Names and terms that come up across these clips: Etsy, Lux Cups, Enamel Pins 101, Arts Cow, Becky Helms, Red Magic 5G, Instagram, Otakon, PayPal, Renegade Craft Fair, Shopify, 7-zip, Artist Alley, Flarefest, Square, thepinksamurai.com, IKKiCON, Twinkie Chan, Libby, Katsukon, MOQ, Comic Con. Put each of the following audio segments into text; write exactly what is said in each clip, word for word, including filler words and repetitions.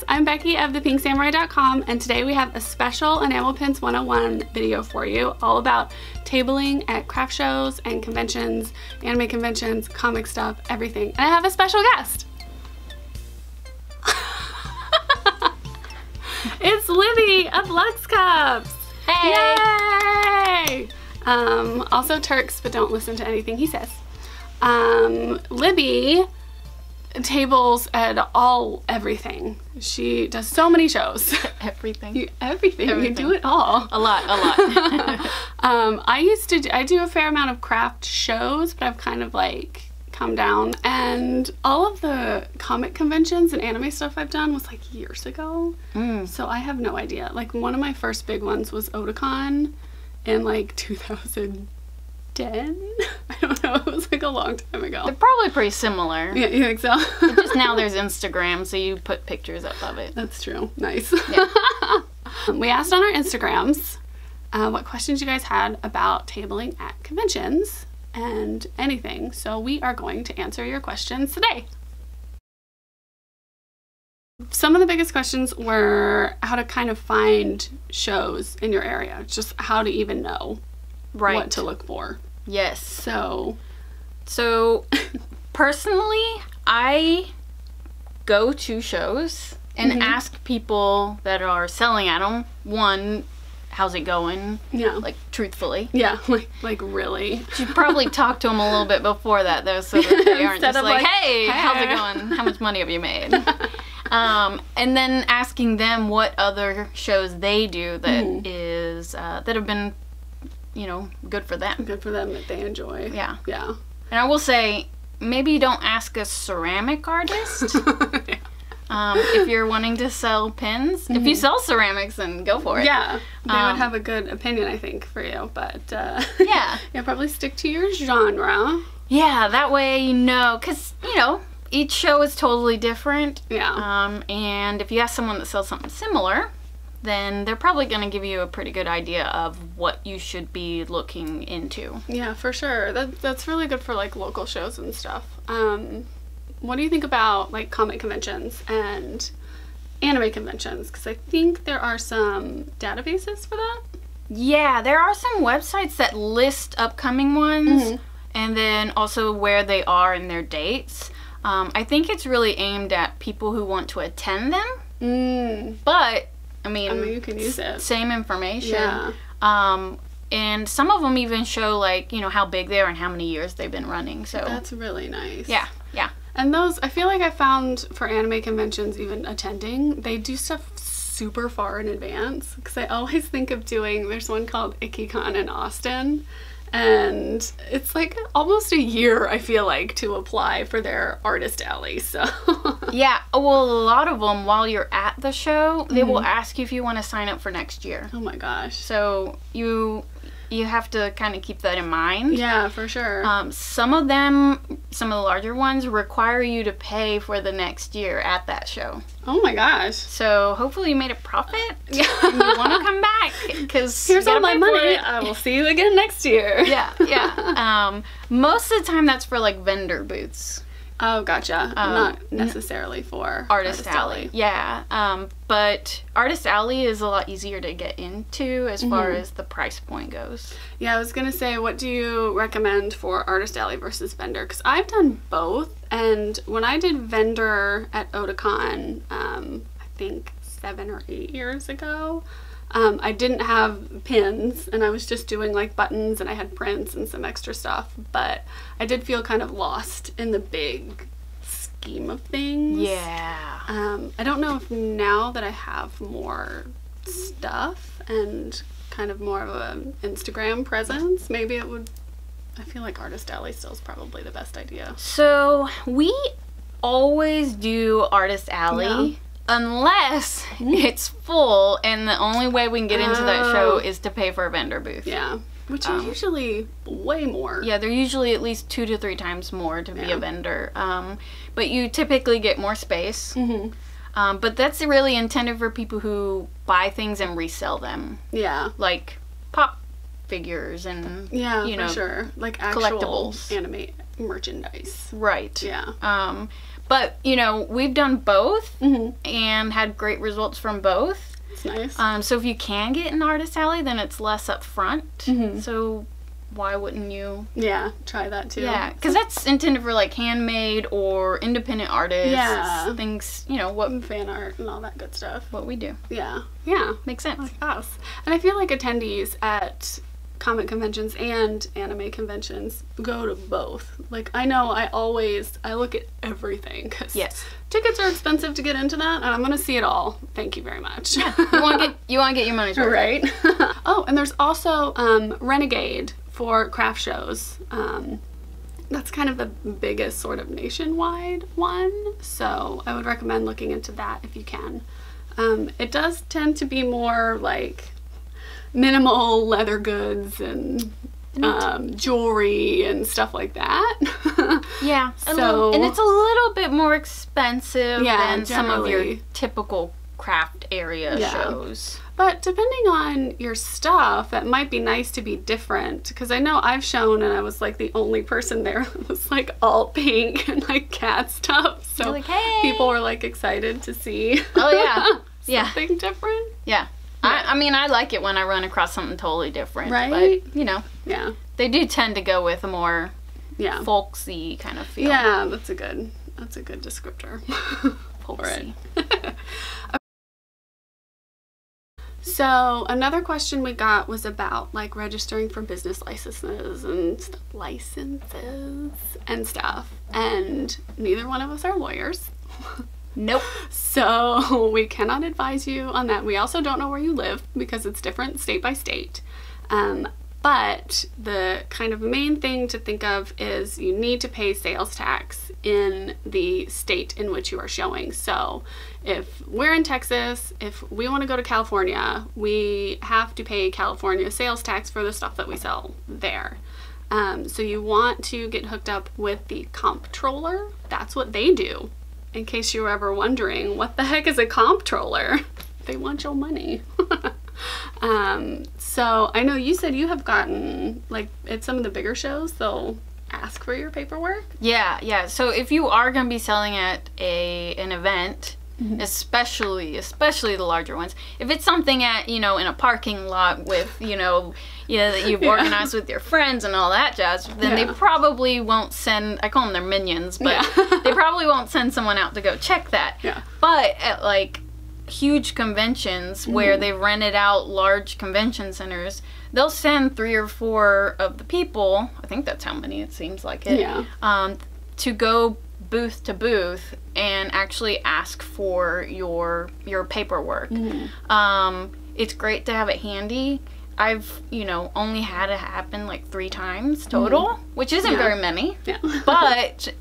pins, I'm Becky of the pink samurai dot com, and today we have a special Enamel Pins one oh one video for you, all about tabling at craft shows and conventions, anime conventions, comic stuff, everything. And I have a special guest. It's Libby of Lux Cups. Hey! Yay! Um, also Turks, but don't listen to anything he says. Um, Libby tables at all everything. She does so many shows. Everything. You, everything. Everything. You do it all. A lot, a lot. um, I used to, do, I do a fair amount of craft shows, but I've kind of like come down, and all of the comic conventions and anime stuff I've done was like years ago. Mm. So I have no idea. Like one of my first big ones was Otakon in like two thousand ten. I don't know. It was like a long time ago. They're probably pretty similar. Yeah, you think so? Just now there's Instagram, so you put pictures up of it. That's true. Nice. Yeah. um, we asked on our Instagrams uh, what questions you guys had about tabling at conventions and anything, so we are going to answer your questions today. Some of the biggest questions were how to kind of find shows in your area, just how to even know right. what to look for. Yes. So, so personally, I go to shows and mm-hmm. ask people that are selling at them, one, how's it going? Yeah. Like, truthfully. Yeah. Like, like really. You probably talked to them a little bit before that, though, so that they aren't just like, like hey, hey, how's it going? How much money have you made? um, and then asking them what other shows they do that mm. is, uh, that have been, you know, good for them. Good for them that they enjoy. Yeah. Yeah. And I will say, maybe don't ask a ceramic artist. Yeah. Um, if you're wanting to sell pins, mm-hmm. if you sell ceramics, then go for it. Yeah, they um, would have a good opinion, I think, for you, but uh, yeah, yeah, probably stick to your genre. Yeah, that way you know, because, you know, each show is totally different. Yeah. Um, and if you ask someone that sells something similar, then they're probably going to give you a pretty good idea of what you should be looking into. Yeah, for sure. That, that's really good for, like, local shows and stuff. Um... What do you think about like comic conventions and anime conventions? Because I think there are some databases for that. Yeah, there are some websites that list upcoming ones mm-hmm. and then also where they are and their dates. Um, I think it's really aimed at people who want to attend them. Mm. But, I mean, I mean you can use it. Same information. Yeah. Um, and some of them even show like, you know, how big they are and how many years they've been running. So that's really nice. Yeah, yeah. And those, I feel like I found for anime conventions, even attending, they do stuff super far in advance. Because I always think of doing, there's one called IKKiCON in Austin. And it's like almost a year, I feel like, to apply for their artist alley, so. Yeah, well, a lot of them, while you're at the show, they mm-hmm. will ask you if you want to sign up for next year. Oh my gosh. So you... you have to kind of keep that in mind. Yeah, for sure. Um, some of them, some of the larger ones, require you to pay for the next year at that show. Oh my gosh. So hopefully you made a profit. Yeah. And you want to come back. Because here's all my money. I will see you again next year. Yeah, yeah. Um, most of the time that's for like vendor booths. Oh, gotcha. Um, Not necessarily for Artist, Artist Alley. Alley. Yeah, um, but Artist Alley is a lot easier to get into as mm-hmm. far as the price point goes. Yeah, I was going to say, what do you recommend for Artist Alley versus vendor? Because I've done both, and when I did vendor at Otakon, um, I think seven or eight years ago, um, I didn't have pins, and I was just doing like buttons, and I had prints and some extra stuff, but I did feel kind of lost in the big scheme of things. Yeah. Um, I don't know if now that I have more stuff and kind of more of an Instagram presence, maybe it would, I feel like Artist Alley still is probably the best idea. So we always do Artist Alley. Yeah. Unless it's full and the only way we can get into oh. that show is to pay for a vendor booth. Yeah, which um, are usually way more. Yeah, they're usually at least two to three times more to yeah. be a vendor. Um, but you typically get more space. Mm-hmm. Um, but that's really intended for people who buy things and resell them. Yeah. Like pop figures and, yeah, you know, for sure. Like actual collectibles. Anime merchandise. Right. Yeah. Um, But, you know, we've done both mm-hmm. and had great results from both. It's nice. Um, so if you can get an Artist Alley, then it's less up front. Mm-hmm. So why wouldn't you? Yeah, try that too. Yeah, because that's intended for, like, handmade or independent artists. Yeah. Things, you know, what... fan art and all that good stuff. What we do. Yeah. Yeah. Makes sense. Like us. And I feel like attendees at comic conventions and anime conventions go to both. Like, I know I always, I look at everything because yes. tickets are expensive to get into that, and I'm going to see it all. Thank you very much. Yeah. You want to get, you want to get your money's worth. Right. Oh, and there's also um, Renegade for craft shows. Um, that's kind of the biggest sort of nationwide one, so I would recommend looking into that if you can. Um, it does tend to be more like minimal leather goods and um, jewelry and stuff like that. Yeah. So little, and it's a little bit more expensive yeah, than generally. Some of your typical craft area yeah. shows. But depending on your stuff, it might be nice to be different, because I know I've shown and I was like the only person there that was like all pink and like cat stuff. So like, hey. People were like excited to see oh yeah yeah something different. Yeah. Yeah. I, I mean, I like it when I run across something totally different. Right? But, you know. Yeah. They do tend to go with a more yeah. folksy kind of feel. Yeah, that's a good, that's a good descriptor for it. So another question we got was about like registering for business licenses and st licenses and stuff. And neither one of us are lawyers. Nope. So we cannot advise you on that. We also don't know where you live because it's different state by state. Um, but the kind of main thing to think of is you need to pay sales tax in the state in which you are showing. So if we're in Texas, if we want to go to California, we have to pay California sales tax for the stuff that we sell there. Um, so you want to get hooked up with the comptroller. That's what they do. In case you were ever wondering, what the heck is a comptroller? They want your money. um, so I know you said you have gotten, like, at some of the bigger shows, they'll ask for your paperwork. Yeah, yeah. So if you are going to be selling at a an event, mm-hmm. especially, especially the larger ones, if it's something at, you know, in a parking lot with, you know, you know that you've yeah. organized with your friends and all that jazz, then yeah. they probably won't send, I call them their minions, but yeah. they probably won't send someone out to go check that. Yeah. But at like huge conventions mm-hmm. where they rented out large convention centers, they'll send three or four of the people, I think that's how many it seems like it, yeah. um, to go booth to booth and actually ask for your your paperwork. Mm-hmm. um, it's great to have it handy. I've, you know, only had it happen like three times total, mm-hmm. which isn't yeah. very many, yeah. but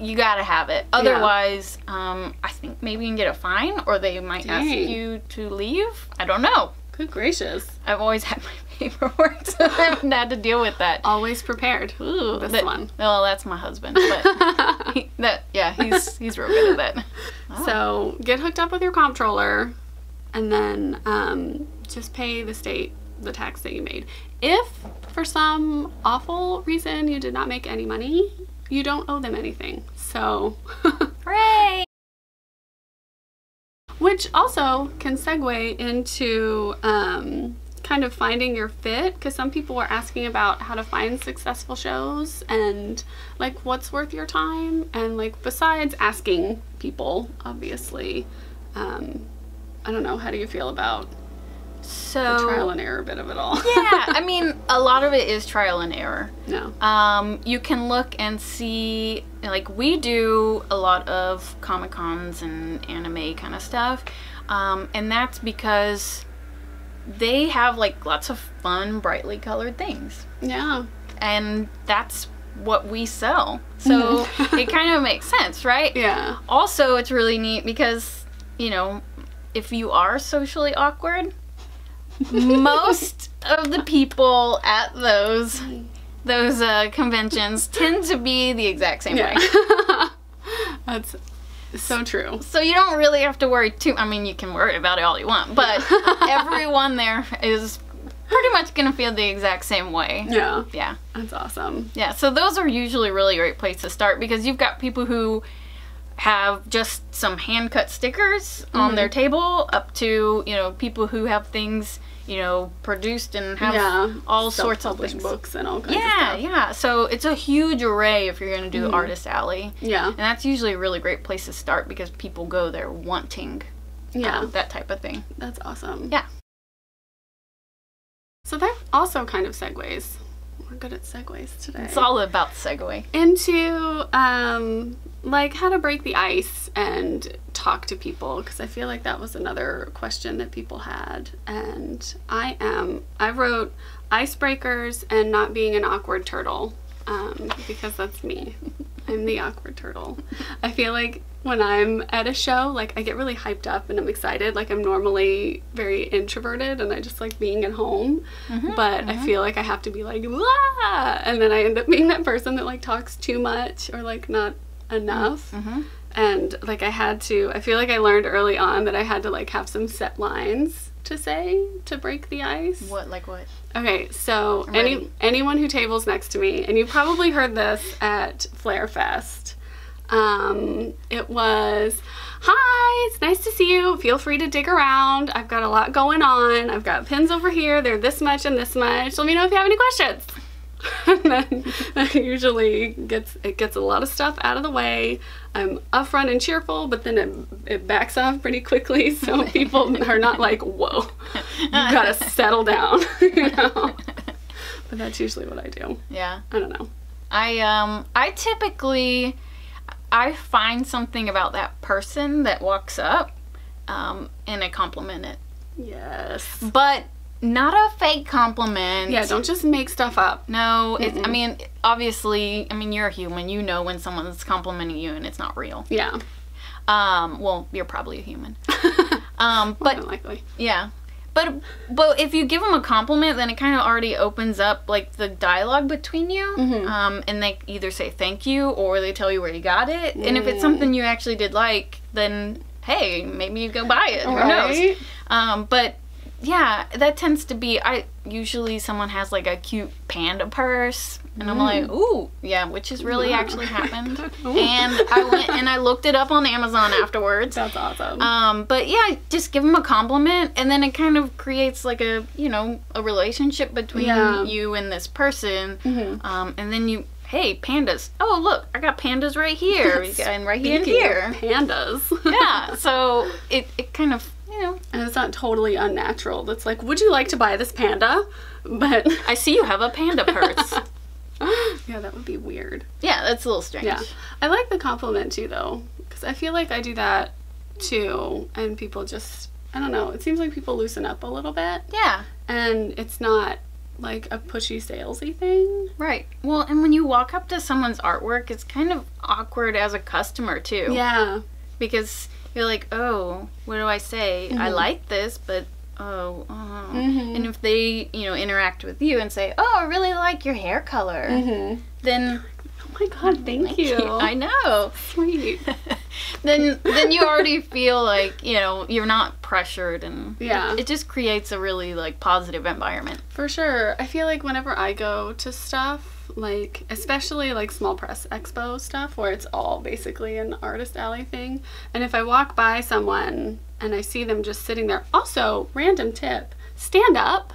you gotta have it. Otherwise, yeah. um, I think maybe you can get a fine, or they might Dang. ask you to leave. I don't know. Good gracious. I've always had my paperwork, so I haven't had to deal with that. Always prepared. Ooh, this that, one. Well, that's my husband, but he, that, yeah, he's, he's real good at that. Wow. So get hooked up with your comptroller, and then um, just pay the state the tax that you made. If for some awful reason you did not make any money, you don't owe them anything. So hooray! Which also can segue into um, kind of finding your fit, because some people were asking about how to find successful shows and like what's worth your time, and like besides asking people, obviously, um, I don't know, how do you feel about So the trial and error bit of it all? Yeah, I mean, a lot of it is trial and error. No. Um, you can look and see, like, we do a lot of Comic-Cons and anime kind of stuff, um, and that's because they have, like, lots of fun, brightly colored things. Yeah. And that's what we sell. So it kind of makes sense, right? Yeah. Also, it's really neat because, you know, if you are socially awkward, most of the people at those those uh, conventions tend to be the exact same yeah. way. That's so true. So you don't really have to worry too. I mean, you can worry about it all you want, but everyone there is pretty much gonna feel the exact same way. Yeah. Yeah. That's awesome. Yeah. So those are usually really great places to start, because you've got people who have just some hand-cut stickers mm-hmm. on their table, up to, you know, people who have things, you know, produced and have yeah. all sorts of things. Books and all kinds yeah, of stuff. Yeah, yeah. So it's a huge array if you're going to do mm-hmm. Artist Alley. Yeah. And that's usually a really great place to start because people go there wanting yeah. um, that type of thing. That's awesome. Yeah. So that also kind of segues. We're good at segues today. It's all about segue. Into, um, like, how to break the ice and talk to people, because I feel like that was another question that people had. And I am, I wrote icebreakers and not being an awkward turtle, um, because that's me. I'm the awkward turtle. I feel like when I'm at a show, like, I get really hyped up and I'm excited. Like, I'm normally very introverted and I just like being at home, mm-hmm, but mm-hmm. I feel like I have to be like, "Wah!" and then I end up being that person that like talks too much or like not enough. Mm-hmm. And like I had to, I feel like I learned early on that I had to like have some set lines to say to break the ice. What, like what? Okay, so any anyone who tables next to me, and you probably heard this at Flarefest. Um, it was, "Hi, it's nice to see you. Feel free to dig around. I've got a lot going on. I've got pins over here. They're this much and this much. Let me know if you have any questions." And then that usually gets, it gets a lot of stuff out of the way. I'm upfront and cheerful, but then it, it backs off pretty quickly, so people are not like, "Whoa, you gotta settle down," you know? But that's usually what I do. Yeah. I don't know. I, um, I typically, I find something about that person that walks up, um, and I compliment it. Yes. But not a fake compliment. Yeah, don't just make stuff up. No, it's, I mean, obviously, I mean, you're a human. You know when someone's complimenting you and it's not real. Yeah. Um, well, you're probably a human. um, but, more than likely. Yeah. But, but if you give them a compliment, then it kind of already opens up, like, the dialogue between you. Mm-hmm. Um, and they either say thank you or they tell you where you got it. Mm. And if it's something you actually did like, then, hey, maybe you go buy it. Right? Who knows? Um, but... yeah, that tends to be, I usually someone has like a cute panda purse and mm. I'm like, "Ooh," yeah, which has really yeah. actually happened. And I went and I looked it up on Amazon afterwards. That's awesome. Um, but yeah, just give them a compliment, and then it kind of creates like a, you know, a relationship between yeah. you and this person. Mm-hmm. Um, and then you, "Hey, pandas. Oh, look, I got pandas right here and right here and here." Pandas. Yeah, so it, it kind of, you know. And it's not totally unnatural. That's like, "Would you like to buy this panda? But I see you have a panda purse." Yeah, that would be weird. Yeah, that's a little strange. Yeah. I like the compliment too, though, because I feel like I do that too, and people just, I don't know, it seems like people loosen up a little bit. Yeah. And it's not like a pushy salesy thing. Right. Well, and when you walk up to someone's artwork, it's kind of awkward as a customer too. Yeah. Because you're like, "Oh, what do I say? Mm-hmm. I like this, but oh, oh." Mm-hmm. And if they, you know, interact with you and say, "Oh, I really like your hair color," mm-hmm. then, "Oh my God, oh, thank, thank you. you. I know. Sweet." then, then you already feel like, you know, you're not pressured, and yeah. it, it just creates a really like positive environment. For sure. I feel like whenever I go to stuff, like, especially like small press expo stuff where it's all basically an artist alley thing, and if I walk by someone and I see them just sitting there, also random tip, stand up.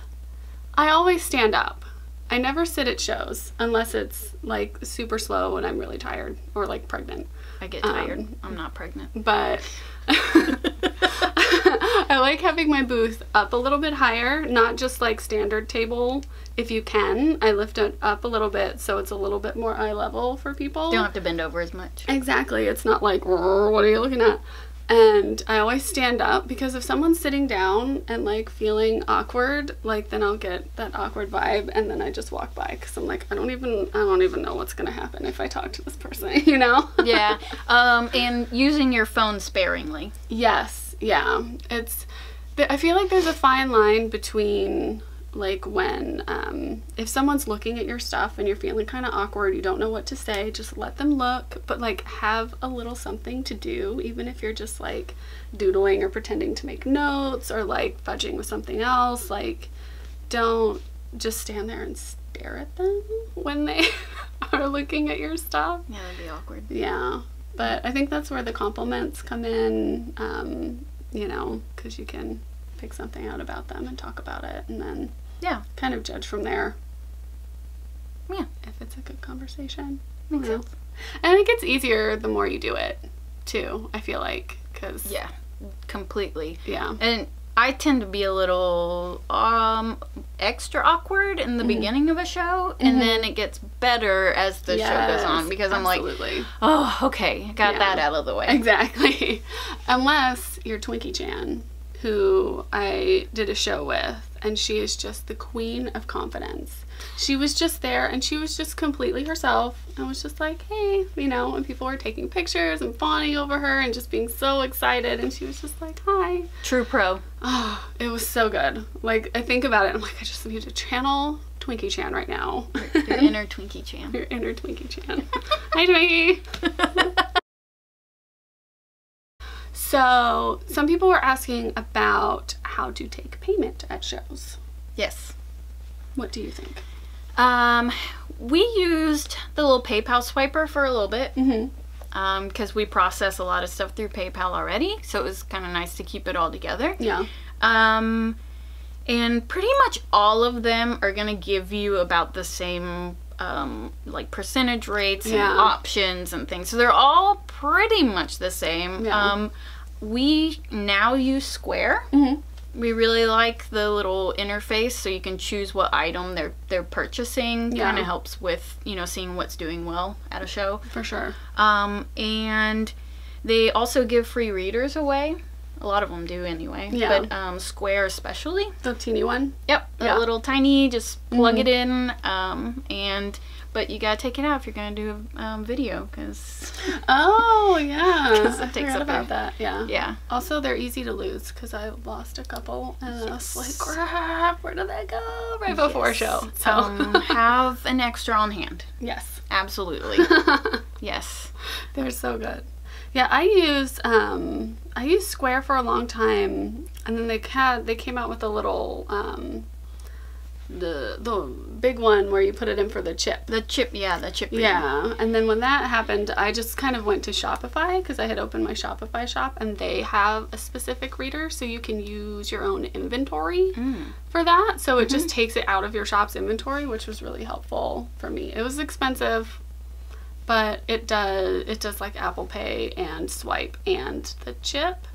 I always stand up. I never sit at shows unless it's like super slow and I'm really tired or like pregnant. I get tired. Um, I'm not pregnant. But I like having my booth up a little bit higher, not just like standard table. If you can, I lift it up a little bit so it's a little bit more eye level for people. You don't have to bend over as much. Exactly. It's not like, "What are you looking at?" And I always stand up, because if someone's sitting down and like feeling awkward, like then I'll get that awkward vibe, and then I just walk by because I'm like, I don't even, I don't even know what's gonna happen if I talk to this person, you know? Yeah. Um, and using your phone sparingly. Yes. Yeah. It's, I feel like there's a fine line between like when, um, if someone's looking at your stuff and you're feeling kind of awkward, you don't know what to say, just let them look, but like have a little something to do, even if you're just like doodling or pretending to make notes or like fudging with something else. Like, don't just stand there and stare at them when they are looking at your stuff. Yeah, that'd be awkward. Yeah. But I think that's where the compliments come in, um, you know, because you can pick something out about them and talk about it, and then yeah, kind of judge from there. Yeah, if it's a good conversation. Makes sense. And I think it's easier the more you do it, too. I feel like, because yeah, completely. Yeah, and I tend to be a little um extra awkward in the mm-hmm. beginning of a show, mm-hmm. and then it gets better as the yes, show goes on, because I'm absolutely. like, oh, okay, got yeah. that out of the way. Exactly. Unless you're Twinkie Chan, who I did a show with, and she is just the queen of confidence. She was just there, and she was just completely herself, and was just like, hey, you know, and people were taking pictures and fawning over her and just being so excited, and she was just like, hi. True pro. Oh, it was so good. Like, I think about it, I'm like, I just need to channel Twinkie Chan right now. Your inner Twinkie Chan. Your inner Twinkie Chan. Hi, Twinkie. So, some people were asking about how to take payment at shows. Yes. What do you think? Um, we used the little PayPal swiper for a little bit, because mm-hmm. um, we process a lot of stuff through PayPal already, so it was kind of nice to keep it all together. Yeah. Um, and pretty much all of them are going to give you about the same Um, like percentage rates yeah. and options and things. So they're all pretty much the same. Yeah. Um, we now use Square. Mm-hmm. We really like the little interface, so you can choose what item they're they're purchasing. Yeah. Kind of helps with, you know, seeing what's doing well at a show. For sure. Um, and they also give free readers away. A lot of them do anyway, yeah. but um, Square especially. The teeny one? Yep, yeah. A little tiny, just plug mm-hmm. it in, um, and, but you gotta take it out if you're gonna do a um, video, because... Oh, yeah, it I takes forgot about that, yeah. Yeah. Also, they're easy to lose, because I lost a couple, and yes. I was like, crap, where did that go? Right before yes. a show, so... Um, have an extra on hand. Yes. Absolutely. Yes. They're so good. Yeah, I used um, I used Square for a long time, and then they had they came out with a little um, the the big one where you put it in for the chip. The chip, yeah, the chip. Yeah, and then when that happened, I just kind of went to Shopify, because I had opened my Shopify shop, and they have a specific reader, so you can use your own inventory mm. for that. So it mm-hmm. just takes it out of your shop's inventory, which was really helpful for me. It was expensive. But it does, it does like Apple Pay and Swipe and the chip.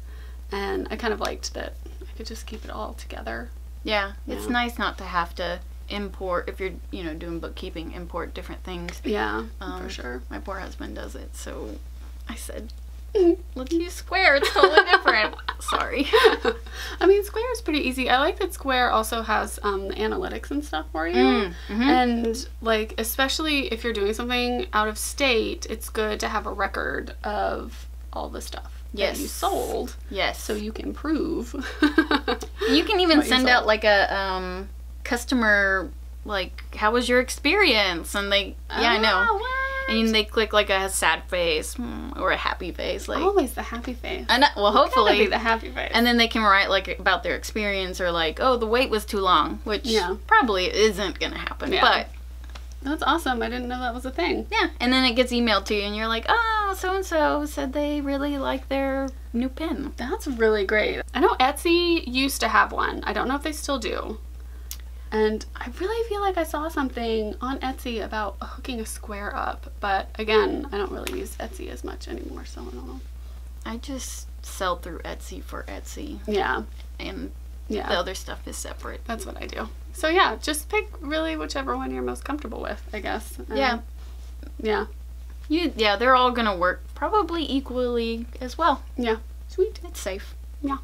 And I kind of liked that I could just keep it all together. Yeah, yeah. It's nice not to have to import, if you're, you know, doing bookkeeping, import different things. Yeah, um, for sure. My poor husband does it, so I said, look, you Square, it's totally different. Sorry. I mean, Square is pretty easy. I like that Square also has um, the analytics and stuff for you. Mm, mm-hmm. And, like, especially if you're doing something out of state, it's good to have a record of all the stuff yes. that you sold. Yes. So you can prove. You can even send out, like, a um, customer, like, how was your experience? And they, yeah, I oh, know. Wow. And they click like a sad face or a happy face, like always the happy face. And well, hopefully be the happy face. And then they can write like about their experience, or like, oh, the wait was too long, which yeah. probably isn't gonna happen. Yeah. But that's awesome. I didn't know that was a thing. Yeah. And then it gets emailed to you, and you're like, oh, so and so said they really like their new pin. That's really great. I know Etsy used to have one. I don't know if they still do. And I really feel like I saw something on Etsy about hooking a Square up, but again, I don't really use Etsy as much anymore, so I don't know. I just sell through Etsy for Etsy. Yeah. And yeah. the other stuff is separate. That's what I do. So yeah, just pick really whichever one you're most comfortable with, I guess. Um, yeah. Yeah. You, yeah, they're all gonna work probably equally as well. Yeah. Sweet. It's safe. Yeah.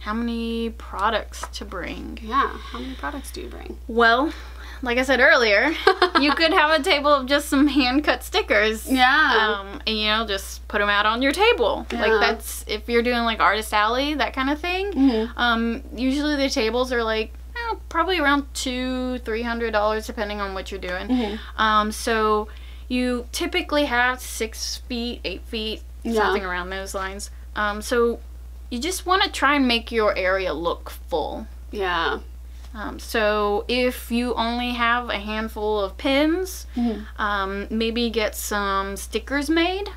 How many products to bring? Yeah, how many products do you bring? Well, like I said earlier, you could have a table of just some hand-cut stickers. Yeah. Um, and, you know, just put them out on your table. Yeah. Like, that's, if you're doing, like, Artist Alley, that kind of thing, mm-hmm. um, usually the tables are, like, eh, probably around two, three hundred dollars, depending on what you're doing. Mm-hmm. Um, so you typically have six feet, eight feet, yeah. something around those lines. Um, so... You just want to try and make your area look full. Yeah. Um, so if you only have a handful of pins, mm-hmm. um, maybe get some stickers made.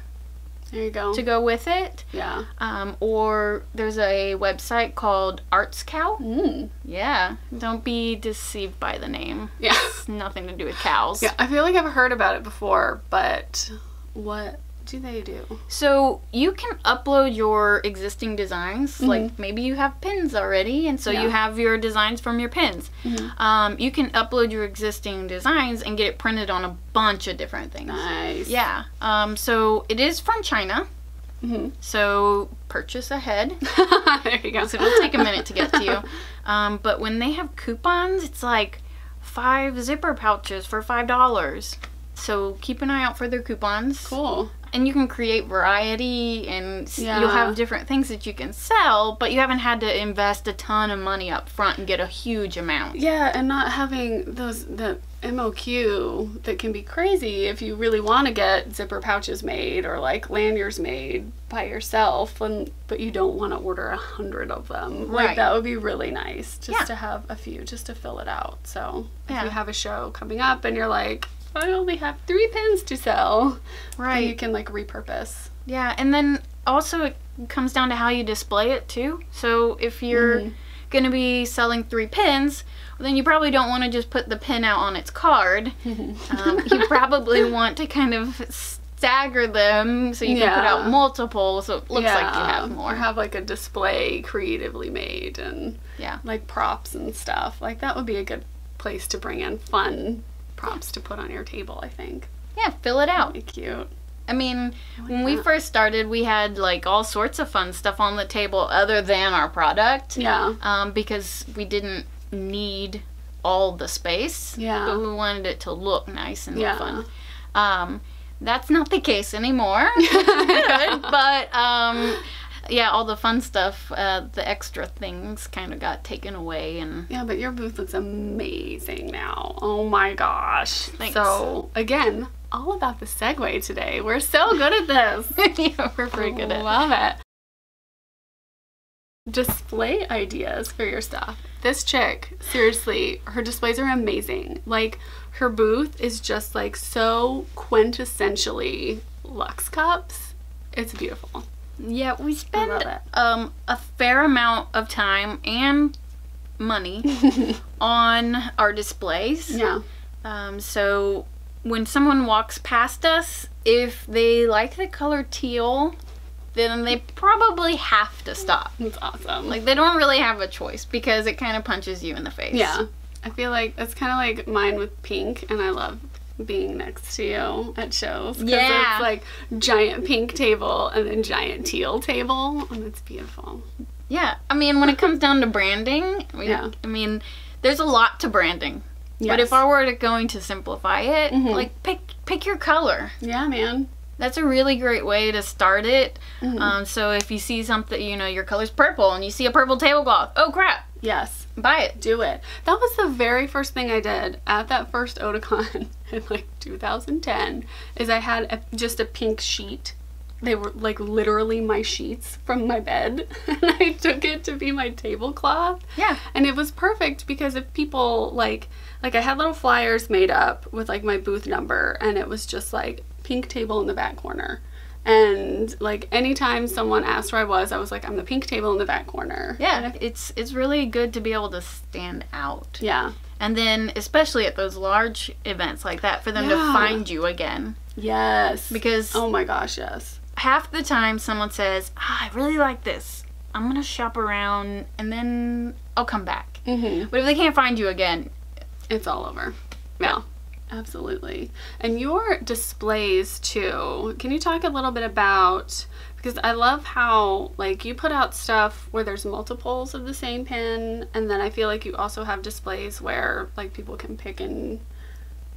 There you go. To go with it. Yeah. Um, or there's a website called Arts Cow. Mm. Yeah. Don't be deceived by the name. Yeah. It's nothing to do with cows. Yeah. I feel like I've heard about it before, but what do they do? So you can upload your existing designs. Mm-hmm. Like maybe you have pins already, and so yeah. you have your designs from your pins. Mm-hmm. Um, you can upload your existing designs and get it printed on a bunch of different things. Nice. Yeah. Um, so it is from China. Mm-hmm. So purchase ahead. There you go. So it'll take a minute to get to you. Um, but when they have coupons, it's like five zipper pouches for five dollars. So keep an eye out for their coupons. Cool. And you can create variety, and yeah. you'll have different things that you can sell, but you haven't had to invest a ton of money up front and get a huge amount. Yeah, and not having those the M O Q that can be crazy if you really want to get zipper pouches made or like lanyards made by yourself, and but you don't want to order a hundred of them. Right. Like that would be really nice just yeah. to have a few, just to fill it out. So if yeah. you have a show coming up and you're like, I only have three pins to sell. Right. And you can, like, repurpose. Yeah, and then also it comes down to how you display it, too. So if you're mm-hmm. going to be selling three pins, well, then you probably don't want to just put the pin out on its card. Mm-hmm. um, you probably want to kind of stagger them so you yeah. can put out multiple so it looks yeah. like you have more. Or have, like, a display creatively made and, yeah. like, props and stuff. Like, that would be a good place to bring in fun props to put on your table, I think. Yeah, fill it out. That'd be cute. I mean, I like when that. we first started, we had like all sorts of fun stuff on the table other than our product. Yeah. Um, because we didn't need all the space. Yeah. But we wanted it to look nice and yeah. look fun. Um, that's not the case anymore. Good, but um, yeah, all the fun stuff, uh, the extra things kind of got taken away. And yeah, but your booth looks amazing now. Oh my gosh. Thanks. So, again, all about the segue today. We're so good at this. Yeah, we're pretty good at it. Love it. Display ideas for your stuff. This chick, seriously, her displays are amazing. Like, her booth is just like so quintessentially Lux Cups. It's beautiful. Yeah, we spend um, a fair amount of time and money on our displays. Yeah. Um, so when someone walks past us, if they like the color teal, then they probably have to stop. That's awesome. Like, they don't really have a choice because it kind of punches you in the face. Yeah. I feel like it's kind of like mine with pink, and I love being next to you at shows. Yeah. It's like giant pink table and then giant teal table, and it's beautiful. Yeah. I mean, when it comes down to branding, we, yeah. I mean, there's a lot to branding. Yes. But if I were to going to simplify it, mm-hmm. like pick pick your color. Yeah, man. That's a really great way to start it. Mm-hmm. Um, so if you see something, you know, your color's purple and you see a purple tablecloth, oh crap. Yes. Buy it. Do it. That was the very first thing I did at that first Otakon in like two thousand ten, is I had a, just a pink sheet. They were like literally my sheets from my bed, and I took it to be my tablecloth. Yeah. And it was perfect because if people like, like I had little flyers made up with like my booth number, and it was just like pink table in the back corner. And like anytime someone asked where I was, I was like, I'm the pink table in the back corner. Yeah, it's it's really good to be able to stand out. Yeah. And then especially at those large events like that, for them yeah. to find you again. Yes. Because oh my gosh, yes. half the time someone says, ah, I really like this. I'm gonna shop around and then I'll come back. Mm-hmm. But if they can't find you again, it's all over. Yeah. Absolutely. And your displays too. Can you talk a little bit about, because I love how like you put out stuff where there's multiples of the same pin, and then I feel like you also have displays where like people can pick and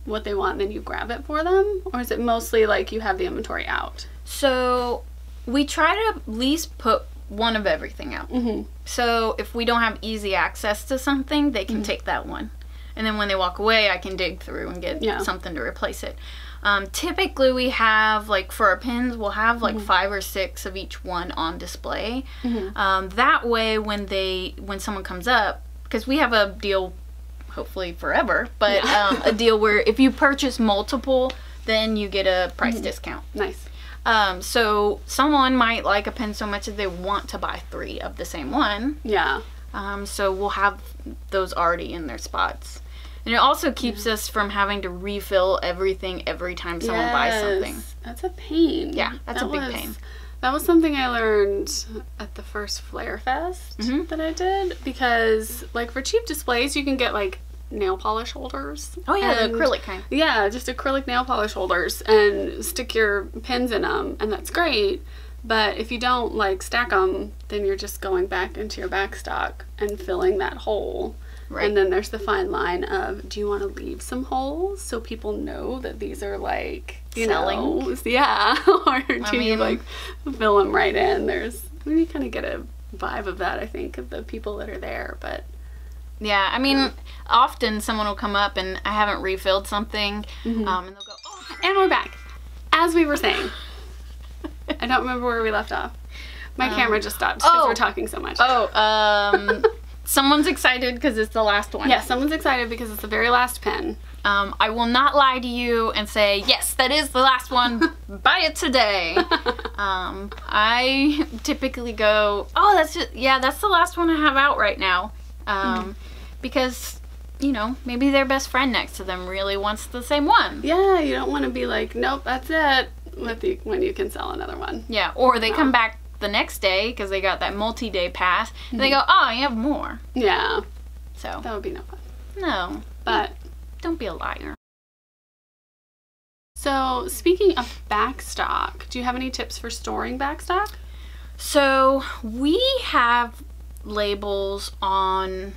what they want and then you grab it for them, or is it mostly like you have the inventory out? So we try to at least put one of everything out. Mm-hmm. So if we don't have easy access to something, they can mm-hmm. take that one. And then when they walk away, I can dig through and get yeah. something to replace it. Um, typically, we have, like, for our pins, we'll have, like, mm-hmm. five or six of each one on display. Mm-hmm. Um, that way, when they, when someone comes up, because we have a deal hopefully forever, but yeah. um, a deal where if you purchase multiple, then you get a price mm-hmm. discount. Nice. Um, so someone might like a pen so much that they want to buy three of the same one. Yeah. Um, so we'll have those already in their spots. And it also keeps yeah. us from having to refill everything every time someone yes. buys something. That's a pain. Yeah, that's that a big was, pain. That was something I learned at the first Flarefest mm-hmm. that I did. Because, like, for cheap displays, you can get, like, nail polish holders. Oh, yeah, the acrylic kind. Yeah, just acrylic nail polish holders and stick your pins in them, and that's great. But if you don't, like, stack them, then you're just going back into your back stock and filling that hole. Right. And then there's the fine line of, do you want to leave some holes so people know that these are, like, you Selling. know, yeah, or do I mean, you, like, fill them right in? There's, I mean, you kind of get a vibe of that, I think, of the people that are there, but. Yeah, I mean, yeah. often someone will come up and I haven't refilled something, mm-hmm. um, and they'll go, oh, and we're back. As we were saying. I don't remember where we left off. My um, camera just stopped because oh, we're talking so much. Oh, um... Someone's excited because it's the last one. Yeah, someone's excited because it's the very last pen. Um, I will not lie to you and say, yes, that is the last one. Buy it today. um, I typically go, oh, that's just, yeah, that's the last one I have out right now. Um, mm. Because, you know, maybe their best friend next to them really wants the same one. Yeah, you don't want to be like, nope, that's it, with the, when you can sell another one. Yeah, or they no. come back the next day because they got that multi-day pass and mm-hmm. they go, oh, you have more. Yeah, so that would be no fun. No, but don't be a liar. So speaking of backstock, do you have any tips for storing backstock? So we have labels on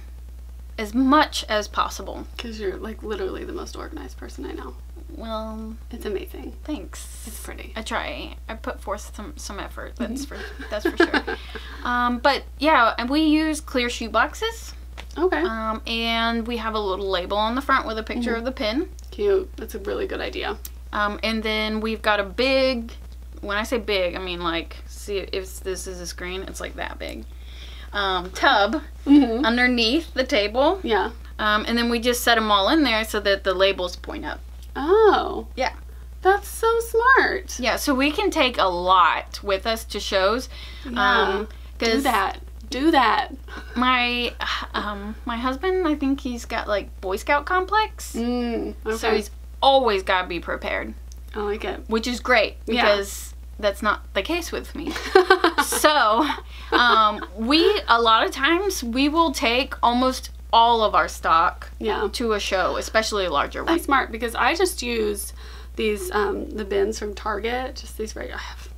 as much as possible because you're, like, literally the most organized person I know. Well, it's amazing. Thanks. It's pretty. I try. I put forth some some effort. That's mm-hmm. for that's for sure. um, but yeah, and we use clear shoe boxes. Okay. Um, and we have a little label on the front with a picture mm-hmm. of the pin. Cute. That's a really good idea. Um, and then we've got a big. When I say big, I mean, like, see if this is a screen, it's like that big. Um, tub mm-hmm. underneath the table. Yeah. Um, and then we just set them all in there so that the labels point up. Oh. Yeah. That's so smart. Yeah, so we can take a lot with us to shows. Yeah. Um, Do that. Do that. My um, my husband, I think he's got, like, Boy Scout complex. Mm, okay. So he's always got to be prepared. I like it. Which is great because yeah. that's not the case with me. so um, we, a lot of times, we will take almost all of our stock yeah. to a show, especially a larger one. That's smart because I just use these, um, the bins from Target, just these right, I have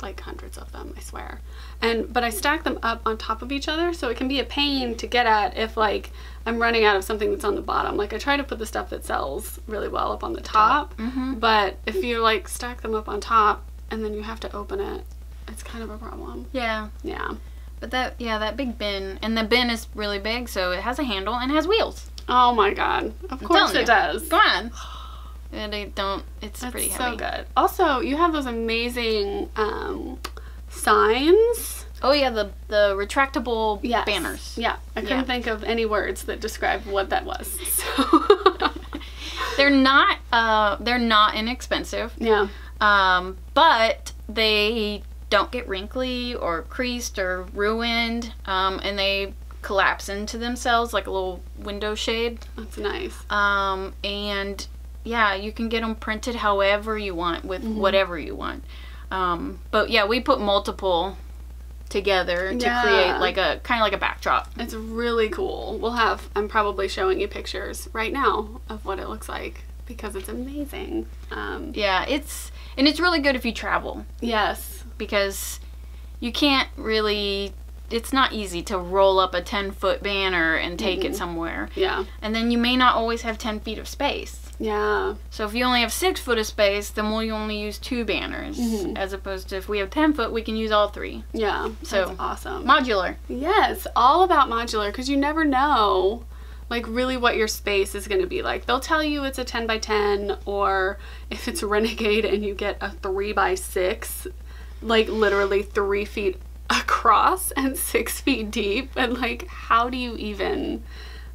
like hundreds of them, I swear. And, but I stack them up on top of each other so it can be a pain to get at if, like, I'm running out of something that's on the bottom. Like, I try to put the stuff that sells really well up on the top, mm-hmm. but if you, like, stack them up on top and then you have to open it, it's kind of a problem. Yeah. Yeah. But that, yeah, that big bin, and the bin is really big, so it has a handle and has wheels. Oh my god. Of course it does. Go on. And I don't, it's pretty heavy. That's so good. Also, you have those amazing um, signs. Oh yeah, the, the retractable yes. banners. Yeah, I couldn't yeah. think of any words that describe what that was. So. they're not, uh, they're not inexpensive. Yeah. Um, but they don't get wrinkly or creased or ruined, um, and they collapse into themselves like a little window shade. That's nice. Um, and yeah, you can get them printed however you want with mm-hmm. whatever you want. Um, but yeah, we put multiple together to yeah. create like a kind of like a backdrop. It's really cool. We'll have, I'm probably showing you pictures right now of what it looks like because it's amazing. Um, yeah, it's, and it's really good if you travel. Yes. Because you can't really, it's not easy to roll up a ten foot banner and take mm-hmm. it somewhere. Yeah. And then you may not always have ten feet of space. Yeah. So if you only have six foot of space, then we'll only use two banners. Mm-hmm. As opposed to if we have ten foot, we can use all three. Yeah. So that's awesome. Modular. Yes. All about modular because you never know, like, really what your space is going to be like. They'll tell you it's a ten by ten or if it's Renegade and you get a three by six. Like, literally three feet across and six feet deep, and, like, how do you even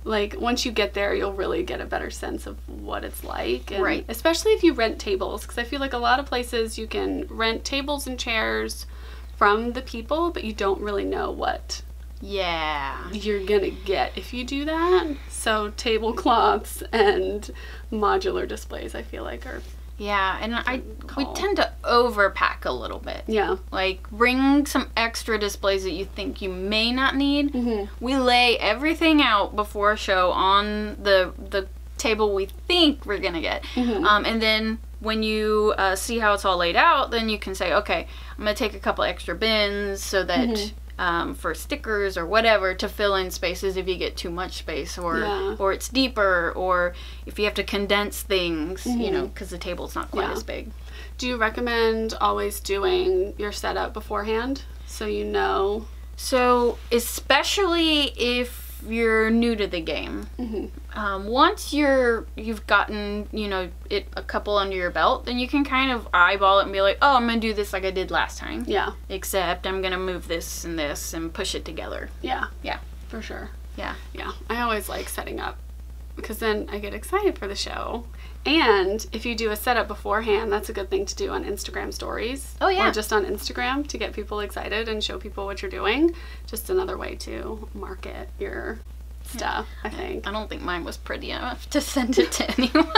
like once you get there, you'll really get a better sense of what it's like. And right. Especially if you rent tables, because I feel like a lot of places you can rent tables and chairs from the people, but you don't really know what yeah you're gonna get if you do that. So tablecloths and modular displays, I feel like, are yeah and I call. we tend to overpack a little bit. Yeah, like bring some extra displays that you think you may not need. Mm-hmm. We lay everything out before a show on the the table we think we're gonna get. Mm-hmm. Um, and then when you uh, see how it's all laid out, then you can say, okay, I'm gonna take a couple extra bins so that mm-hmm. Um, for stickers or whatever, to fill in spaces if you get too much space, or yeah. or it's deeper, or if you have to condense things, mm-hmm. you know, because the table's not quite yeah. as big. Do you recommend always doing your setup beforehand so you know? So especially if you're new to the game, mm-hmm. um, once you're you've gotten you know it a couple under your belt, then you can kind of eyeball it and be like, oh, I'm gonna do this like I did last time. Yeah. Except I'm gonna move this and this and push it together. Yeah. Yeah. For sure. Yeah. Yeah. I always like setting up, because then I get excited for the show. And if you do a setup beforehand, that's a good thing to do on Instagram stories. Oh yeah. Or just on Instagram to get people excited and show people what you're doing. Just another way to market your stuff, yeah. I think. I don't think mine was pretty enough to send it to anyone.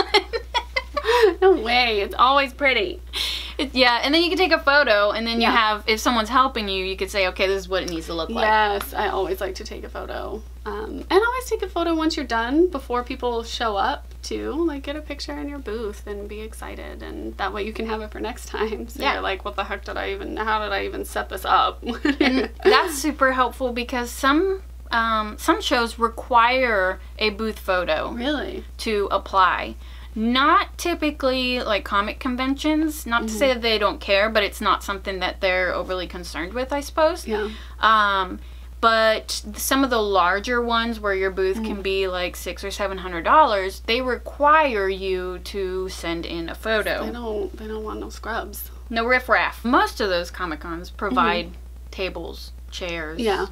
No way. It's always pretty. It, yeah, and then you can take a photo, and then yeah. you have, if someone's helping you, you could say, okay, this is what it needs to look like. Yes, I always like to take a photo. Um, and always take a photo once you're done, before people show up, too. Like, get a picture in your booth and be excited, and that way you can have it for next time. So yeah. you're like, what the heck did I even, how did I even set this up? And that's super helpful, because some um, some shows require a booth photo really to apply. Not typically, like comic conventions, not mm-hmm. to say that they don't care, but it's not something that they're overly concerned with, I suppose. Yeah. Um, but some of the larger ones where your booth mm-hmm. can be like six or seven hundred dollars, they require you to send in a photo. They don't, they don't want no scrubs. No riffraff. Most of those Comic-Cons provide mm-hmm. tables, chairs. Yeah.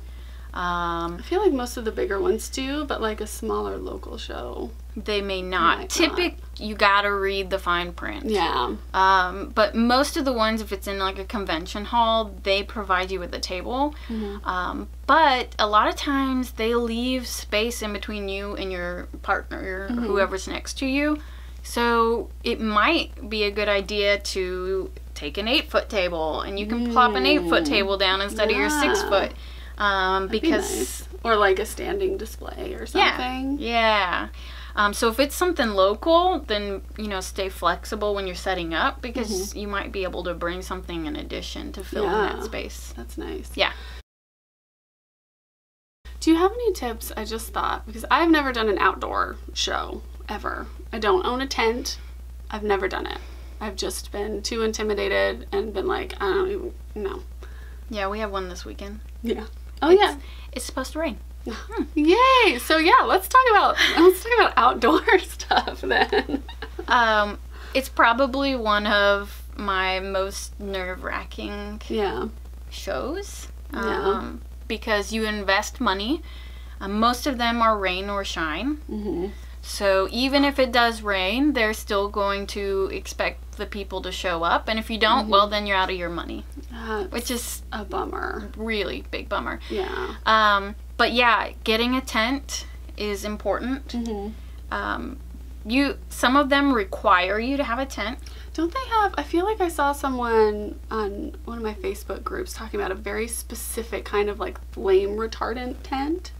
Um, I feel like most of the bigger ones do, but like a smaller local show, they may not. Typically, you gotta read the fine print. Yeah. Um, but most of the ones, if it's in like a convention hall, they provide you with a table. Mm-hmm. Um, but a lot of times they leave space in between you and your partner, mm-hmm. or whoever's next to you. So it might be a good idea to take an eight foot table, and you can mm. plop an eight foot table down instead yeah. of your six foot. Um, because be nice. Or like a standing display or something. Yeah. Yeah. Um, so if it's something local, then, you know, stay flexible when you're setting up, because mm-hmm. you might be able to bring something in addition to fill yeah. in that space. That's nice. Yeah. Do you have any tips? I just thought, because I've never done an outdoor show ever. I don't own a tent. I've never done it. I've just been too intimidated and been like, I don't even know. Yeah, we have one this weekend. Yeah. Oh, it's, yeah. It's supposed to rain. Hmm. Yay! So yeah, let's talk about let's talk about outdoor stuff then. Um, it's probably one of my most nerve-wracking yeah. shows. Um, yeah. Because you invest money. Um, most of them are rain or shine. Mm-hmm. So even if it does rain, they're still going to expect the people to show up. And if you don't, mm-hmm. well, then you're out of your money. That's which is a bummer. Really big bummer. Yeah. Um, but yeah, getting a tent is important. Mm-hmm. Um, you some of them require you to have a tent. Don't they have, I feel like I saw someone on one of my Facebook groups talking about a very specific kind of like flame retardant tent.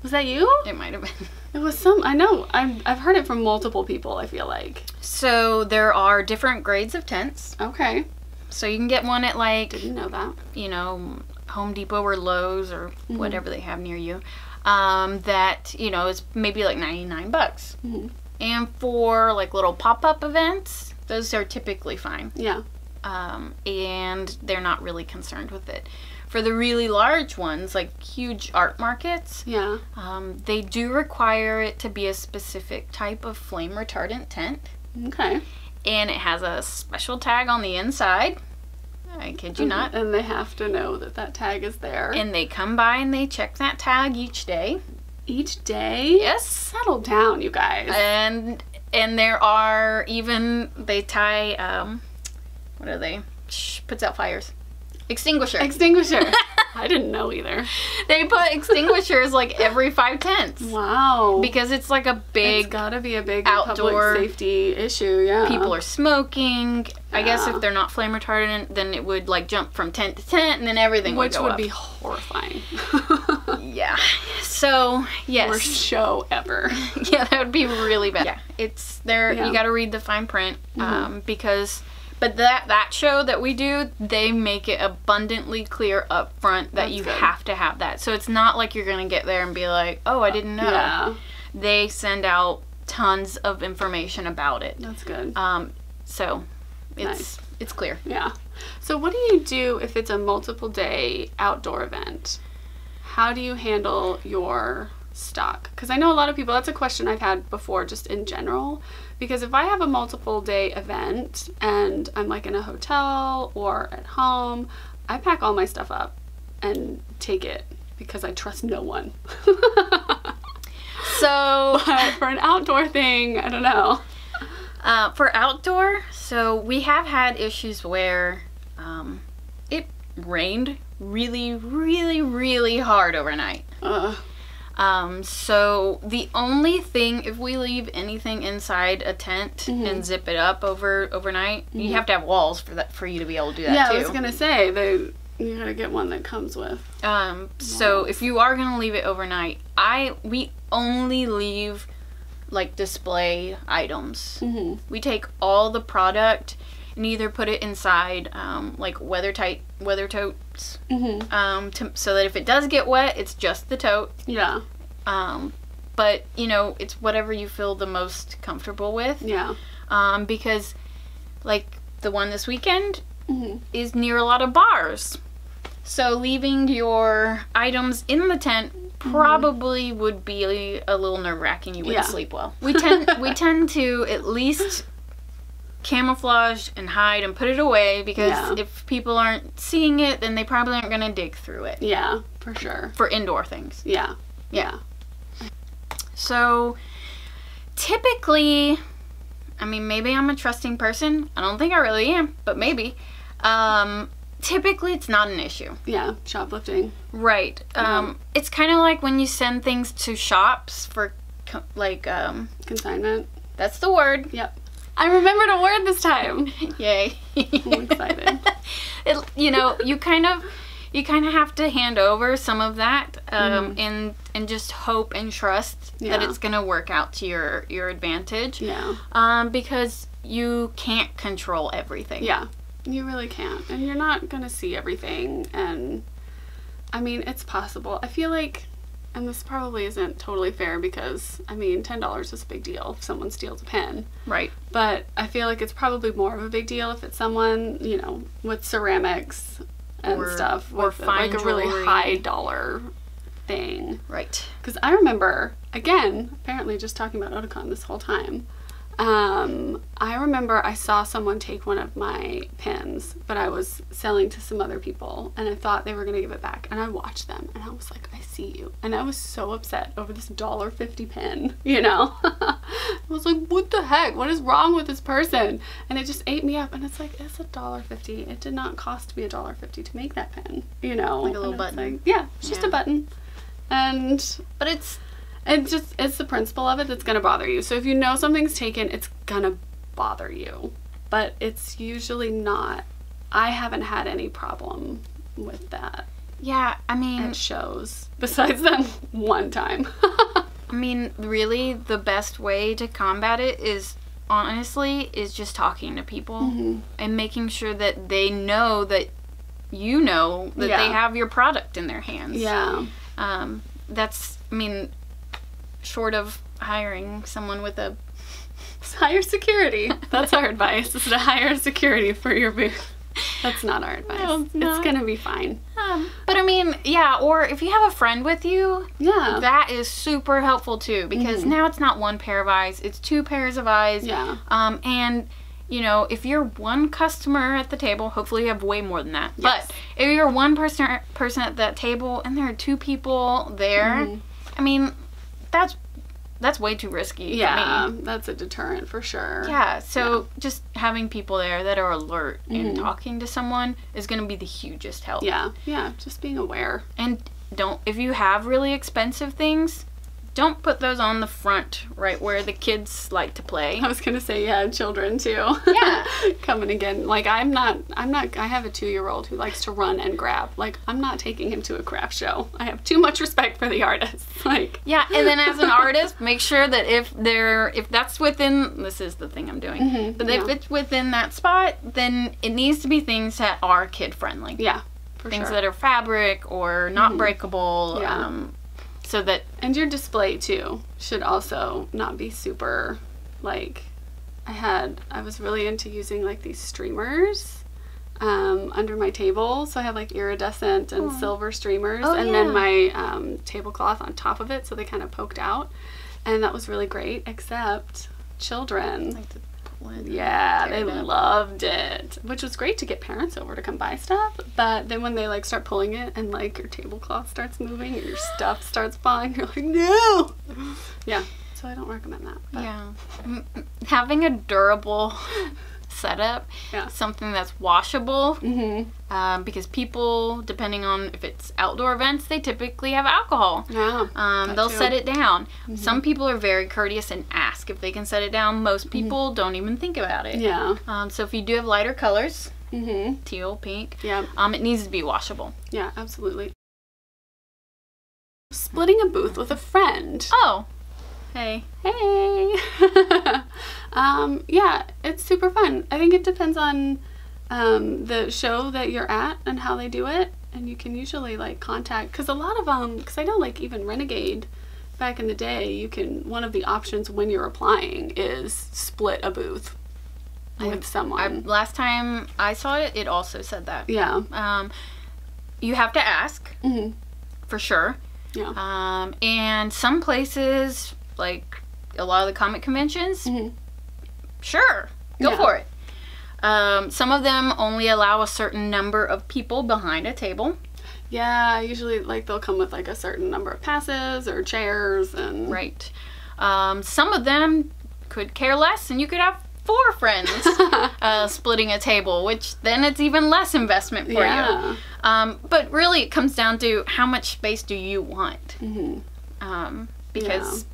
Was that you? It might have been. It was some, I know, I've, I've heard it from multiple people, I feel like. So there are different grades of tents. Okay. So you can get one at like, didn't know that. You know, Home Depot or Lowe's or mm-hmm. whatever they have near you, um, that, you know, is maybe like ninety-nine bucks. Mm-hmm. And for like little pop-up events, those are typically fine. Yeah. Um, and they're not really concerned with it. For the really large ones, like huge art markets, yeah, um, they do require it to be a specific type of flame retardant tent. Okay. And it has a special tag on the inside. I kid you mm-hmm. not. And they have to know that that tag is there. And they come by and they check that tag each day. each day? Yes. Settle down, you guys. And and there are even, they tie, um, what are they? Shh, puts out fires. Extinguisher. Extinguisher. I didn't know either. They put extinguishers like every five tenths. Wow. Because it's like a big, it's gotta be a big outdoor public safety issue. Yeah. People are smoking. Yeah. I guess if they're not flame retardant, then it would like jump from tent to tent, and then everything Which would go up. Which would be horrifying. Yeah. So yes. Worst show ever. Yeah, that would be really bad. Yeah. It's there. Yeah. You got to read the fine print, um, mm-hmm. because. But that, that show that we do, they make it abundantly clear up front that That's you good. have to have that. So it's not like you're going to get there and be like, oh, I didn't know. Yeah. They send out tons of information about it. That's good. Um, so it's, nice. it's clear. Yeah. So what do you do if it's a multiple day outdoor event? How do you handle your stock? Because I know a lot of people, that's a question I've had before, just in general, because if I have a multiple day event and I'm like in a hotel or at home, I pack all my stuff up and take it because I trust no one. So but for an outdoor thing, I don't know. Uh, for outdoor, so we have had issues where um, it rained really, really, really hard overnight. Uh. Um, so the only thing, if we leave anything inside a tent mm-hmm. and zip it up over overnight, mm-hmm. you have to have walls for that, for you to be able to do that. Yeah, too. I was gonna say they you gotta get one that comes with. Um, yeah. So if you are gonna leave it overnight, I we only leave like display items. Mm-hmm. We take all the product and either put it inside um, like weather tight weather totes. Mm-hmm. um, to, so that if it does get wet, it's just the tote. Yeah. Um, but, you know, it's whatever you feel the most comfortable with. Yeah. Um, because, like, the one this weekend mm-hmm. is near a lot of bars. So leaving your items in the tent probably mm-hmm. would be a little nerve-wracking. You wouldn't yeah. sleep well. We tend, we tend to at least camouflage and hide and put it away, because yeah. if people aren't seeing it, then they probably aren't going to dig through it. Yeah, for sure. For indoor things. Yeah. Yeah. So typically, I mean, maybe I'm a trusting person. I don't think I really am, but maybe. Um, typically it's not an issue. Yeah. Shoplifting. Right. Um, yeah. It's kind of like when you send things to shops for co like, um, consignment. That's the word. Yep. I remembered a word this time. Yay. I'm excited. It, you know, you kind of, you kind of have to hand over some of that, um, mm. and, and just hope and trust yeah. that it's going to work out to your, your advantage. Yeah. Um, because you can't control everything. Yeah. You really can't. And you're not going to see everything. And I mean, it's possible. I feel like, and this probably isn't totally fair because, I mean, ten dollars is a big deal if someone steals a pen. Right. But I feel like it's probably more of a big deal if it's someone, you know, with ceramics and or, stuff. Or with fine like jewelry. A really high dollar thing. Right. Because I remember, again, apparently just talking about Otakon this whole time, um, I remember I saw someone take one of my pens, but I was selling to some other people and I thought they were going to give it back. And I watched them and I was like, I see you. And I was so upset over this one dollar fifty pen, you know, I was like, what the heck? What is wrong with this person? And it just ate me up. And it's like, it's one dollar fifty. It did not cost me one dollar fifty to make that pen, you know, like a little button. Like, yeah, it's yeah. just a button. And, but it's, It just, it's the principle of it that's going to bother you. So if you know something's taken, it's going to bother you. But it's usually not. I haven't had any problem with that. Yeah, I mean. It shows. Besides that one time. I mean, really, the best way to combat it is, honestly, is just talking to people. Mm-hmm. And making sure that they know that you know that yeah. they have your product in their hands. Yeah. Um, that's, I mean, short of hiring someone with a higher security. That's our advice, is to hire security for your booth. That's not our advice. No, it's, it's going to be fine. Um, but I mean, yeah, or if you have a friend with you, yeah, that is super helpful too, because mm-hmm. now it's not one pair of eyes, it's two pairs of eyes. Yeah. Um, and you know, if you're one customer at the table, hopefully you have way more than that. Yes. But if you're one person, person at that table and there are two people there, mm-hmm. I mean, that's that's way too risky. Yeah, for me. That's a deterrent for sure. Yeah, so yeah. just having people there that are alert mm-hmm. and talking to someone is going to be the hugest help. Yeah, yeah, just being aware. And don't, if you have really expensive things, don't put those on the front right where the kids like to play. I was going to say, yeah, children too. Yeah. Coming again. Like I'm not, I'm not, I have a two-year-old who likes to run and grab. Like I'm not taking him to a craft show. I have too much respect for the artist. Like. Yeah. And then as an artist, make sure that if they're, if that's within, this is the thing I'm doing, mm-hmm, but yeah. if it's within that spot, then it needs to be things that are kid friendly. Yeah. For things sure. that are fabric or not mm-hmm. breakable. Yeah. Um, So that, and your display too should also not be super, like, I had, I was really into using like these streamers um, under my table. So I had like iridescent and Aww. silver streamers oh, and yeah. then my um, tablecloth on top of it. So they kind of poked out and that was really great, except children. Like the Yeah, they loved it, which was great to get parents over to come buy stuff. But then when they like start pulling it and like your tablecloth starts moving or your stuff starts falling, you're like, no. Yeah, so I don't recommend that. But. Yeah, having a durable setup, yeah. something that's washable, mm-hmm. um, because people, depending on if it's outdoor events, they typically have alcohol. Yeah, um, they'll too. set it down. Mm-hmm. Some people are very courteous and ask if they can set it down. Most people mm-hmm. don't even think about it. Yeah. Um, so if you do have lighter colors, mm-hmm. teal, pink, yeah. um, it needs to be washable. Yeah, absolutely. Splitting a booth with a friend. Oh. Hey. Hey. um, yeah, it's super fun. I think it depends on um, the show that you're at and how they do it. And you can usually like contact, because a lot of them, because I know like even Renegade back in the day, you can, one of the options when you're applying is split a booth with I, someone. I, last time I saw it, it also said that. Yeah. Um, you have to ask mm-hmm. for sure. Yeah. Um, and some places, like a lot of the comic conventions, mm-hmm. sure, go yeah. for it. Um, some of them only allow a certain number of people behind a table. Yeah, usually like they'll come with like a certain number of passes or chairs and... Right. Um, some of them could care less and you could have four friends uh, splitting a table, which then it's even less investment for yeah. you. Um, but really it comes down to how much space do you want? Mm-hmm. Um, because... Yeah.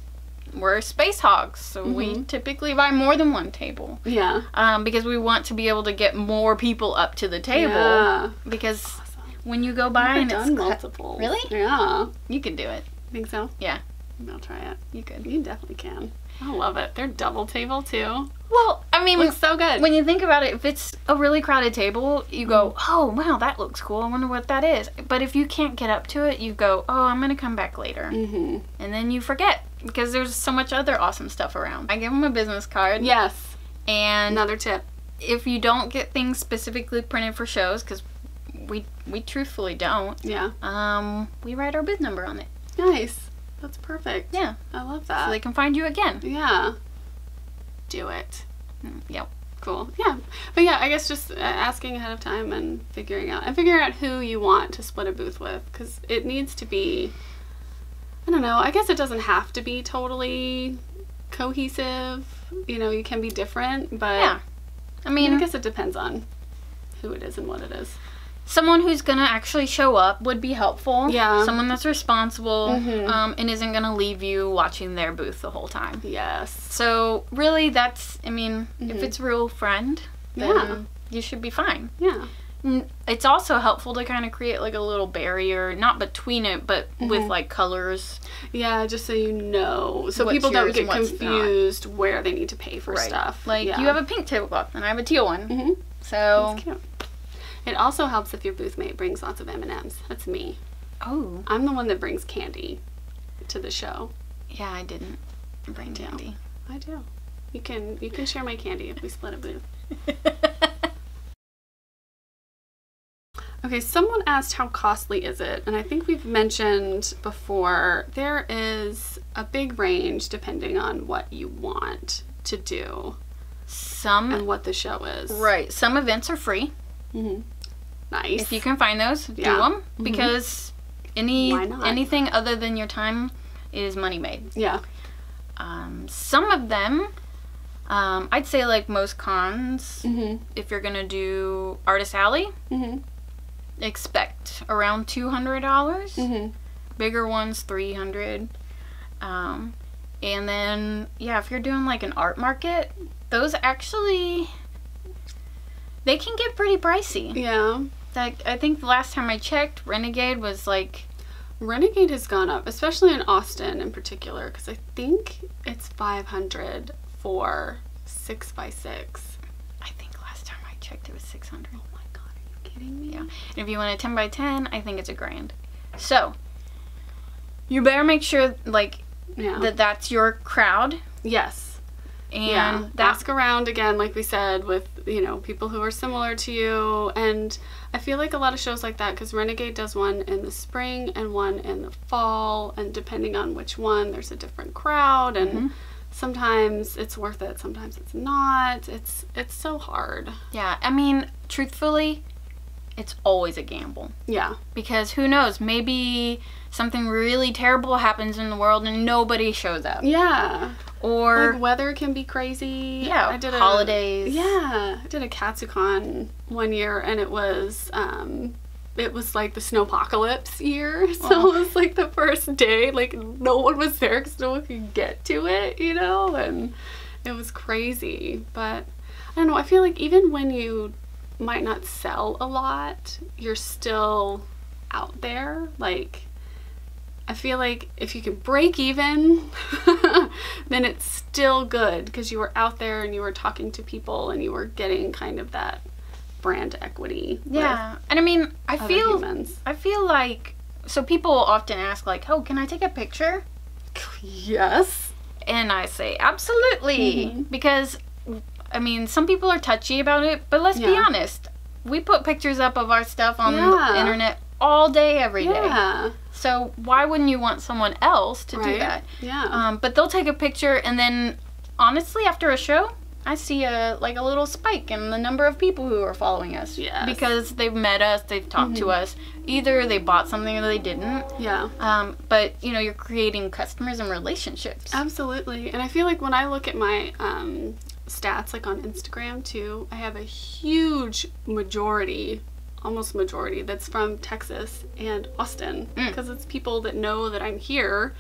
We're space hogs, so mm-hmm. we typically buy more than one table. Yeah. Um, because we want to be able to get more people up to the table. Yeah. Because awesome. when you go by and done it's multiple. Really? Yeah. You can do it. Think so? Yeah. I'll try it. You could. You definitely can. I love it. They're double table too. Well, I mean, looks so good. When you think about it, if it's a really crowded table, you go, oh wow, that looks cool. I wonder what that is. But if you can't get up to it, you go, oh, I'm gonna come back later, mm-hmm. and then you forget because there's so much other awesome stuff around. I give them a business card. Yes. And another tip: if you don't get things specifically printed for shows, because we we truthfully don't. Yeah. Um, we write our bid number on it. Nice. That's perfect. Yeah. I love that. So they can find you again. Yeah. Do it. Mm, yep. Cool. Yeah. But yeah, I guess just asking ahead of time and figuring out, and figuring out who you want to split a booth with, because it needs to be, I don't know, I guess it doesn't have to be totally cohesive. You know, you can be different, but yeah. I mean, I guess it depends on who it is and what it is. Someone who's going to actually show up would be helpful. Yeah. Someone that's responsible mm-hmm. um, and isn't going to leave you watching their booth the whole time. Yes. So, really, that's, I mean, mm-hmm. if it's a real friend, then yeah. you should be fine. Yeah. It's also helpful to kind of create, like, a little barrier, not between it, but mm-hmm. with, like, colors. Yeah, just so you know. So people don't get confused not. where they need to pay for right. stuff. Like, yeah. you have a pink tablecloth and I have a teal one. Mm-hmm. So. That's cute. It also helps if your booth mate brings lots of M and M's. That's me. Oh. I'm the one that brings candy to the show. Yeah, I didn't bring I candy. I do. You can you can share my candy if we split a booth. Okay, someone asked how costly is it? And I think we've mentioned before, there is a big range depending on what you want to do. Some and what the show is. Right. Some events are free. Mm-hmm. Nice. If you can find those, yeah. do them because mm-hmm. any anything other than your time is money made. Yeah. Um, some of them, um, I'd say like most cons, mm-hmm. if you're gonna do Artist Alley, mm-hmm. expect around two hundred dollars. Mm-hmm. Bigger ones, three hundred dollars. Um, and then, yeah, if you're doing like an art market, those actually, they can get pretty pricey. Yeah. Like, I think the last time I checked, Renegade was like... Renegade has gone up, especially in Austin in particular, because I think it's five hundred dollars for six by six. I think last time I checked it was six hundred dollars. Oh my god, are you kidding me? Yeah. And if you want a ten by ten, I think it's a grand. So, you better make sure, like, yeah. that that's your crowd. Yes. And yeah. that ask around again, like we said, with, you know, people who are similar to you. And I feel like a lot of shows like that, because Renegade does one in the spring and one in the fall, and depending on which one, there's a different crowd, and mm-hmm. sometimes it's worth it, sometimes it's not. It's it's so hard. Yeah, I mean, truthfully, it's always a gamble. Yeah. Because who knows, maybe something really terrible happens in the world and nobody shows up. Yeah. Or like weather can be crazy. Yeah, I did a, holidays. Yeah, I did a Katsukon one year, and it was um, it was like the snowpocalypse year, so oh. it was like the first day, like no one was there because no one could get to it, you know, and it was crazy. But I don't know. I feel like even when you might not sell a lot, you're still out there, like. I feel like if you can break even, then it's still good because you were out there and you were talking to people and you were getting kind of that brand equity. Yeah, and I mean, I feel humans. I feel like, so people often ask like, oh, can I take a picture? Yes. And I say, absolutely. Mm-hmm. Because, I mean, some people are touchy about it, but let's yeah. be honest. We put pictures up of our stuff on yeah. the internet all day, every day. Yeah. So why wouldn't you want someone else to right? do that? Yeah. Um, but they'll take a picture, and then honestly, after a show, I see a like a little spike in the number of people who are following us. Yeah. Because they've met us, they've talked mm-hmm. to us. Either they bought something or they didn't. Yeah. Um, but you know, you're creating customers and relationships. Absolutely. And I feel like when I look at my um, stats, like on Instagram too, I have a huge majority. Almost majority that's from Texas and Austin because mm. it's people that know that I'm here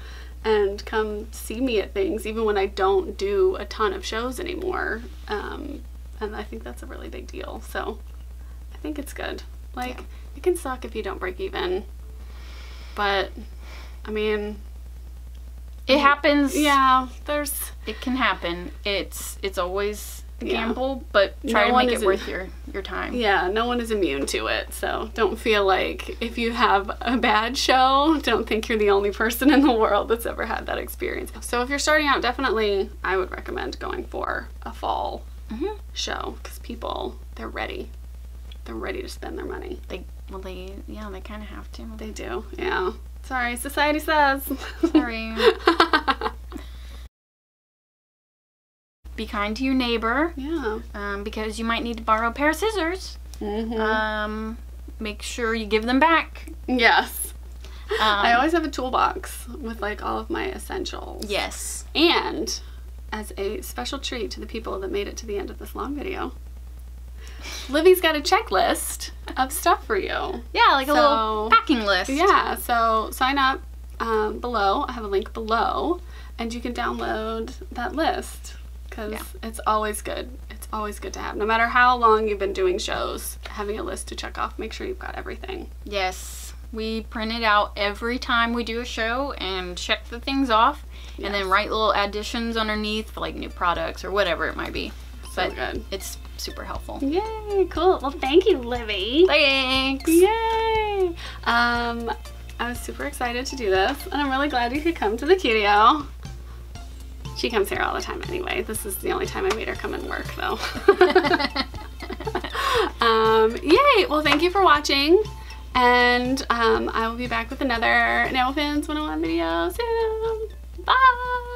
and come see me at things even when I don't do a ton of shows anymore, um, and I think that's a really big deal. So I think it's good. Like yeah. it can suck if you don't break even, but I mean it happens. Yeah, there's it can happen. It's it's always gamble, yeah. but try no to make it worth your, your time. Yeah, no one is immune to it, so don't feel like if you have a bad show, don't think you're the only person in the world that's ever had that experience. So if you're starting out, definitely I would recommend going for a fall mm-hmm. show because people, they're ready. They're ready to spend their money. They, well, they, yeah, they kind of have to. They do, yeah. Sorry, society says. Sorry. Be kind to your neighbor. Yeah. Um, because you might need to borrow a pair of scissors. Mm-hmm. Um, make sure you give them back. Yes. Um, I always have a toolbox with like all of my essentials. Yes. And as a special treat to the people that made it to the end of this long video, Libby's got a checklist of stuff for you. Yeah, like so, a little packing list. Yeah, so sign up um, below. I have a link below and you can download that list. Because yeah. it's always good. It's always good to have. No matter how long you've been doing shows, having a list to check off, make sure you've got everything. Yes. We print it out every time we do a show and check the things off. Yes. And then write little additions underneath for like new products or whatever it might be. So but good. It's super helpful. Yay. Cool. Well, thank you, Libby. Thanks. Yay. Um, I was super excited to do this. And I'm really glad you could come to the Cudio. She comes here all the time anyway. This is the only time I made her come and work, though. um, yay! Well, thank you for watching, and um, I will be back with another Enamel Fins one oh one video soon. Bye!